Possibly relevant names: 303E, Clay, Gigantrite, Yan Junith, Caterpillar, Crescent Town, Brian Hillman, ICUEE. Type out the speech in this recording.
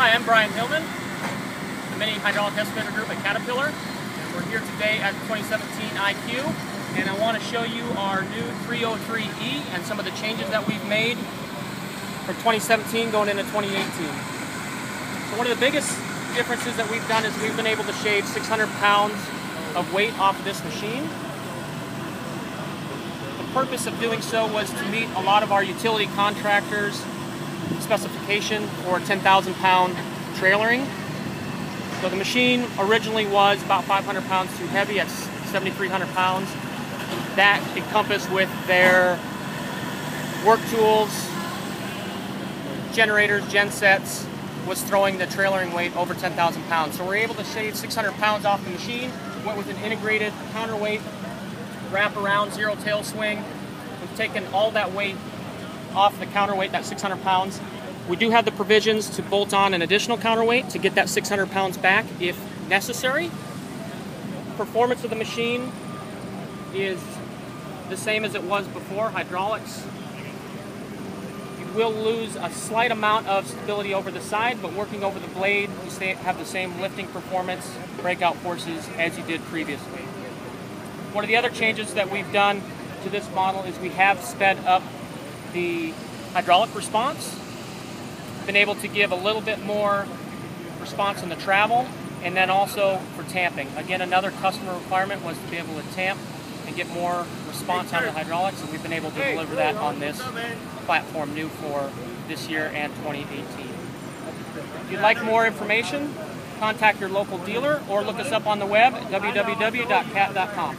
Hi, I'm Brian Hillman, the Mini Hydraulic Excavator Group at Caterpillar, and we're here today at the 2017 ICUEE, and I want to show you our new 303E and some of the changes that we've made from 2017 going into 2018. So one of the biggest differences that we've done is we've been able to shave 600 pounds of weight off this machine. The purpose of doing so was to meet a lot of our utility contractors' specification for a 10,000 pound trailering. So the machine originally was about 500 pounds too heavy at 7,300 pounds. That encompassed with their work tools, generators, gensets, was throwing the trailering weight over 10,000 pounds. So we're able to shave 600 pounds off the machine. Went with an integrated counterweight, wrap around, zero tail swing. We've taken all that weight off the counterweight, that 600 pounds. We do have the provisions to bolt on an additional counterweight to get that 600 pounds back if necessary. Performance of the machine is the same as it was before, hydraulics. You will lose a slight amount of stability over the side, but working over the blade, you have the same lifting performance, breakout forces as you did previously. One of the other changes that we've done to this model is we have sped up the hydraulic response, been able to give a little bit more response in the travel, and then also for tamping. Again, another customer requirement was to be able to tamp and get more response out of the hydraulics, and we've been able to deliver that on this platform new for this year and 2018. If you'd like more information, contact your local dealer or look us up on the web at www.cat.com.